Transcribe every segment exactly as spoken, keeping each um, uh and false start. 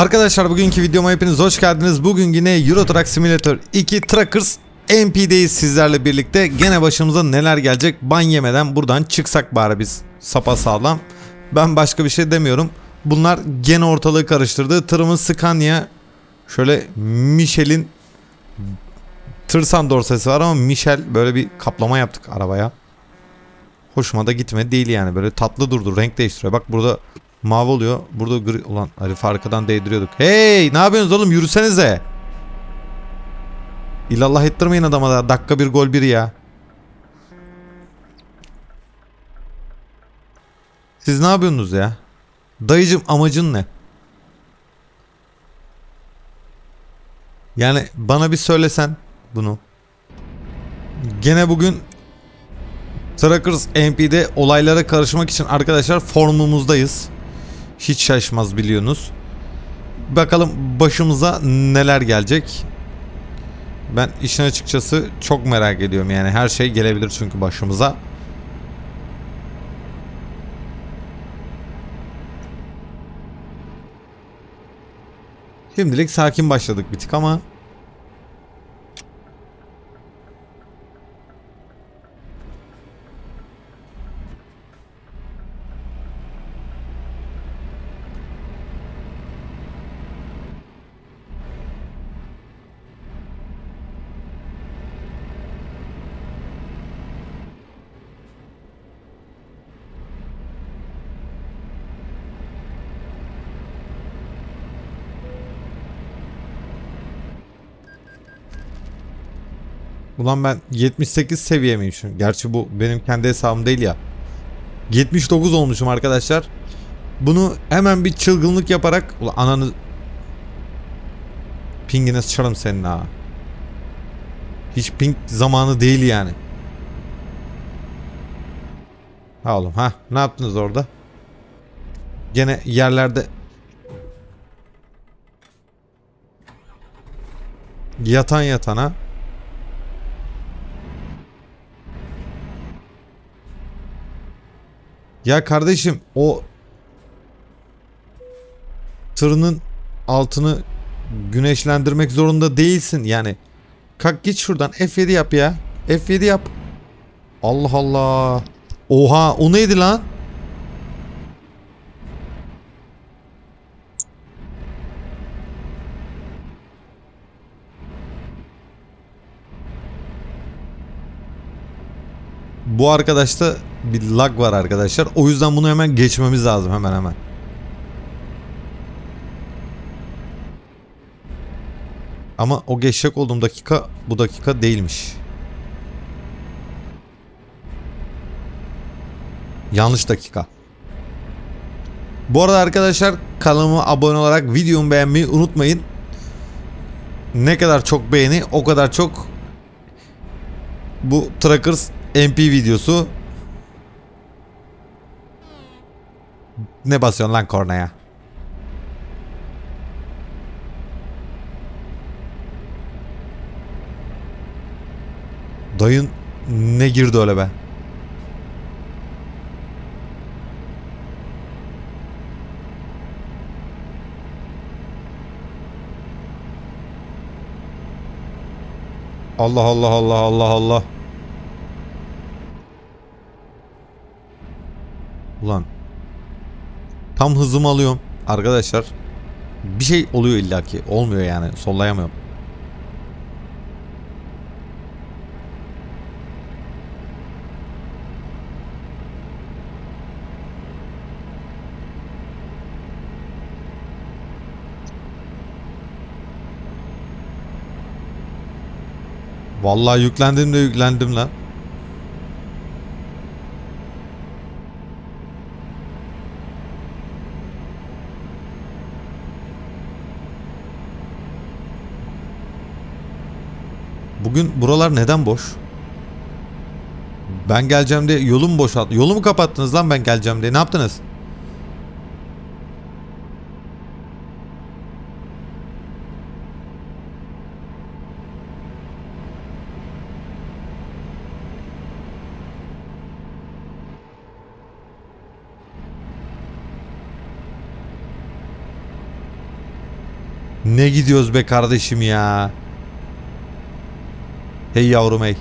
Arkadaşlar bugünkü videoma hepiniz hoş geldiniz. Bugün yine Euro Truck Simulator iki Truckers M P'deyiz sizlerle birlikte. Gene başımıza neler gelecek, ban yemeden buradan çıksak bari biz sapasağlam. Ben başka bir şey demiyorum. Bunlar gene ortalığı karıştırdı. Tırımız Scania, şöyle Michelin tır sandor sesi var ama Michel böyle bir kaplama yaptık arabaya. Hoşuma da gitme değil yani, böyle tatlı durdu, renk değiştiriyor. Bak burada mavi oluyor, burada gri. Ulan Arif arkadan değdiriyorduk. Hey, ne yapıyorsunuz oğlum, yürüsenize. İlallah ettirmeyin adama da, dakika bir gol bir ya. Siz ne yapıyorsunuz ya? Dayıcım, amacın ne? Yani bana bir söylesen bunu. Gene bugün Truckers M P'de olaylara karışmak için arkadaşlar formumuzdayız. Hiç şaşmaz biliyorsunuz. Bakalım başımıza neler gelecek. Ben işin açıkçası çok merak ediyorum yani, her şey gelebilir çünkü başımıza. Şimdilik sakin başladık bir tık ama ulan ben yetmiş sekiz seviye miyim şimdi? Gerçi bu benim kendi hesabım değil ya. yetmiş dokuz olmuşum arkadaşlar. Bunu hemen bir çılgınlık yaparak... Ulan ananı... Pingine sıçarım senin ha. Hiç ping zamanı değil yani. Ha oğlum ha. Ne yaptınız orada? Gene yerlerde... Yatan yatana... Ya kardeşim, o tırının altını güneşlendirmek zorunda değilsin yani. Kalk git şuradan, F yedi yap ya. F yedi yap. Allah Allah. Oha, o neydi lan? Bu arkadaşta bir lag var arkadaşlar. O yüzden bunu hemen geçmemiz lazım, hemen hemen. Ama o geçecek olduğum dakika bu dakika değilmiş. Yanlış dakika. Bu arada arkadaşlar, kanalıma abone olarak videomu beğenmeyi unutmayın. Ne kadar çok beğeni o kadar çok bu Truckers M P videosu. Ne basıyorsun lan kornaya? Dayın ne girdi öyle be? Allah Allah Allah Allah Allah. Ulan tam hızımı alıyorum arkadaşlar, bir şey oluyor illaki, olmuyor yani, sollayamıyorum. Vallahi yüklendim de yüklendim lan. Bugün buralar neden boş? Ben geleceğim diye yolu mu boşalt? Yolu mu kapattınız lan ben geleceğim diye? Ne yaptınız? Ne gidiyoruz be kardeşim ya. Hey yavrum hey.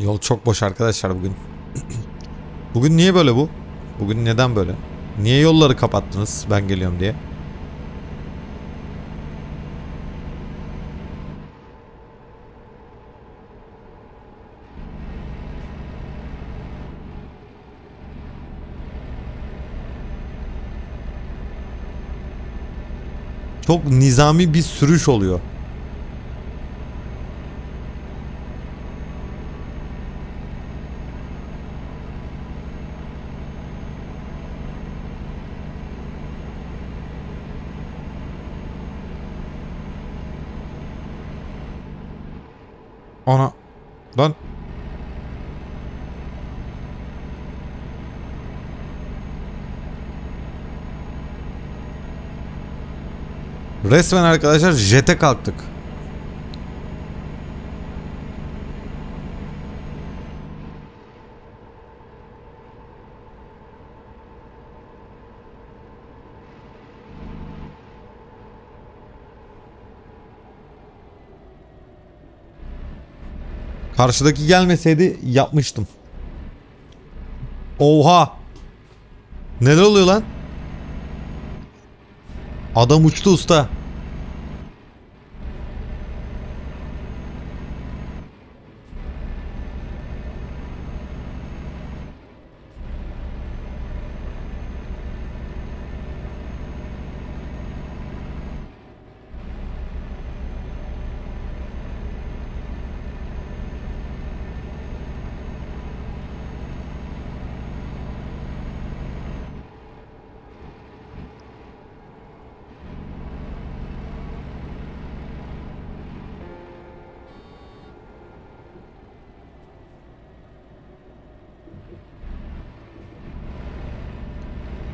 Yol çok boş arkadaşlar bugün. Bugün niye böyle bu? Bugün neden böyle? Niye yolları kapattınız ben geliyorum diye? Çok nizami bir sürüş oluyor. Ana lan. Resmen arkadaşlar jete kalktık. Karşıdaki gelmeseydi yapmıştım. Oha! Neler oluyor lan? Adam uçtu usta.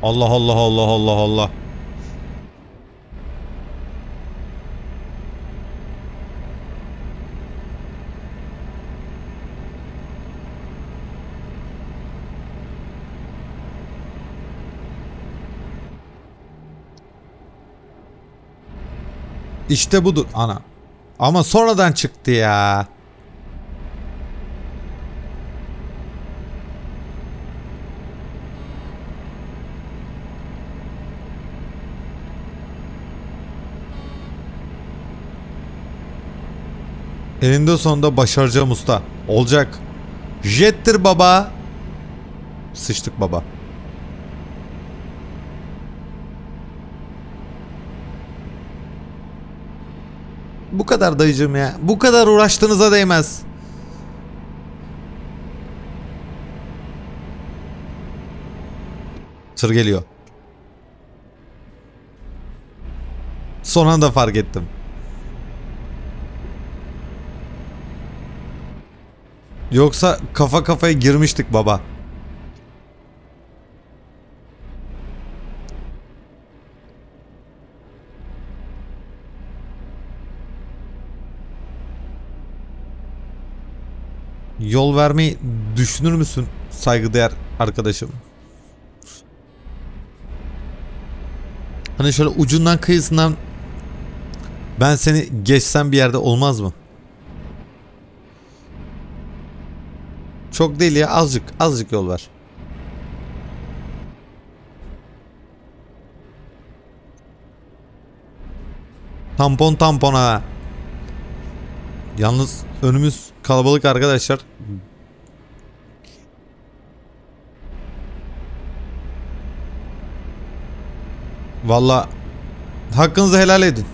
Allah Allah Allah Allah Allah. İşte budur ana. Ama sonradan çıktı ya. Elinde sonunda başaracağım usta. Olacak. Jettir baba. Sıçtık baba. Bu kadar dayıcım ya. Bu kadar uğraştığınıza değmez. Tır geliyor. Son anda fark ettim. Yoksa kafa kafaya girmiştik baba. Yol vermeyi düşünür müsün saygıdeğer arkadaşım? Hani şöyle ucundan kıyısından ben seni geçsem bir yerde olmaz mı? Çok değil ya, azıcık azıcık yol ver. Tampon tampona. Yalnız önümüz kalabalık arkadaşlar. Vallahi hakkınızı helal edin.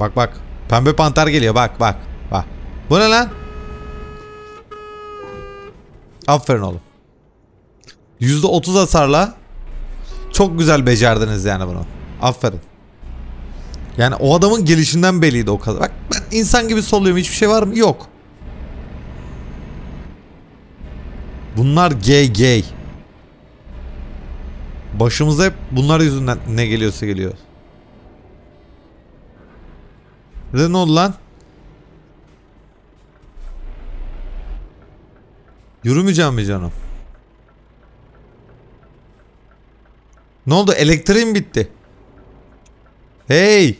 Bak bak. Pembe panter geliyor. Bak bak. Bak. Bu ne lan? Aferin oğlum. yüzde otuz hasarla çok güzel becerdiniz yani bunu. Aferin. Yani o adamın gelişinden belliydi o kadar. Bak ben insan gibi soluyorum. Hiçbir şey var mı? Yok. Bunlar gay gay. Başımıza hep bunlar yüzünden ne geliyorsa geliyor. Ne oldu lan? Yürümeyeceğim mi canım? Ne oldu? Elektriğim bitti. Hey!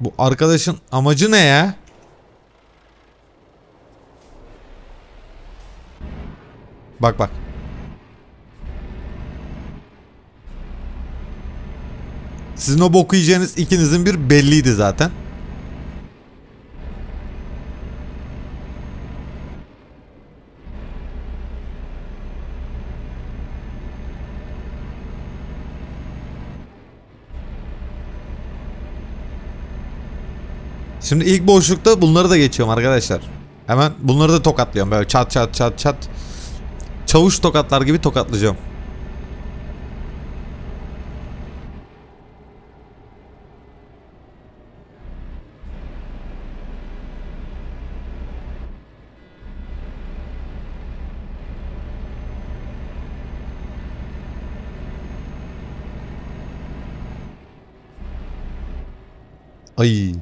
Bu arkadaşın amacı ne ya? Bak bak. Sizin o boku yiyeceğiniz ikinizin bir belliydi zaten. Şimdi ilk boşlukta bunları da geçiyorum arkadaşlar. Hemen bunları da tokatlıyorum böyle çat çat çat çat. Çavuş tokatlar gibi tokatlayacağım. Ay.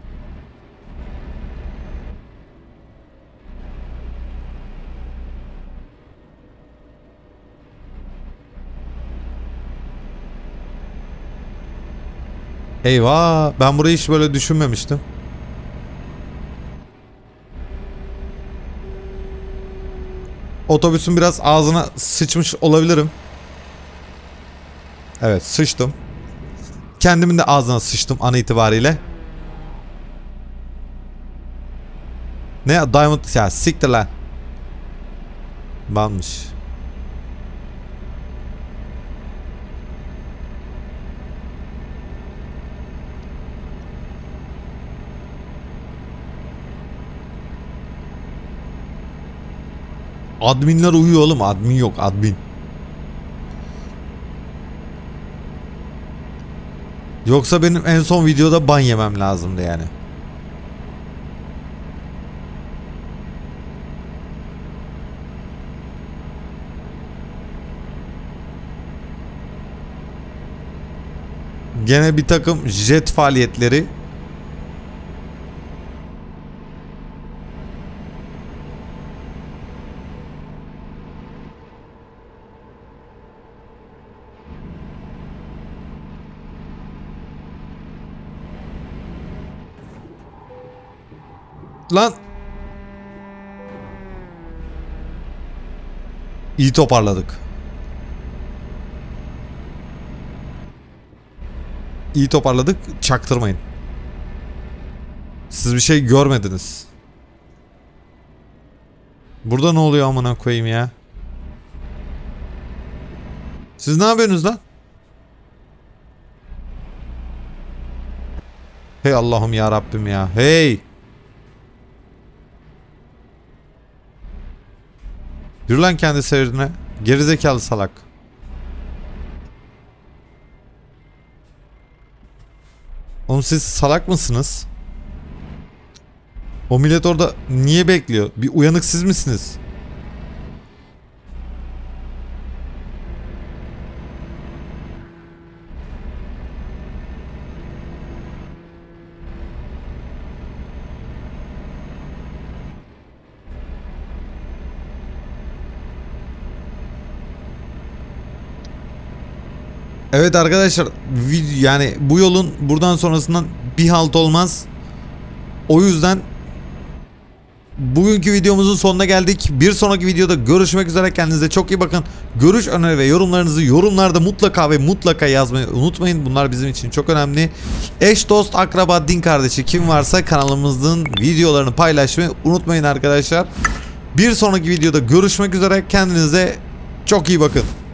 Eyvah, ben burayı hiç böyle düşünmemiştim. Otobüsün biraz ağzına sıçmış olabilirim. Evet, sıçtım. Kendimin de ağzına sıçtım an itibariyle. Ne Diamond ya, siktir lan. Banmış. Adminler uyuyor oğlum. Admin yok. Admin. Yoksa benim en son videoda ban yemem lazımdı yani. Gene bir takım jet faaliyetleri. Lan. İyi toparladık. İyi toparladık. Çaktırmayın. Siz bir şey görmediniz. Burada ne oluyor amına koyayım ya? Siz ne yapıyorsunuz lan? Hey Allah'ım ya Rabbim ya. Hey. Yürü lan kendi seyrine. Gerizekalı salak. Oğlum siz salak mısınız? O millet orada niye bekliyor? Bir uyanık siz misiniz? Evet arkadaşlar, yani bu yolun buradan sonrasından bir halt olmaz. O yüzden bugünkü videomuzun sonuna geldik. Bir sonraki videoda görüşmek üzere. Kendinize çok iyi bakın. Görüş, öneri ve yorumlarınızı yorumlarda mutlaka ve mutlaka yazmayı unutmayın. Bunlar bizim için çok önemli. Eş, dost, akraba, din kardeşi kim varsa kanalımızın videolarını paylaşmayı unutmayın arkadaşlar. Bir sonraki videoda görüşmek üzere. Kendinize çok iyi bakın.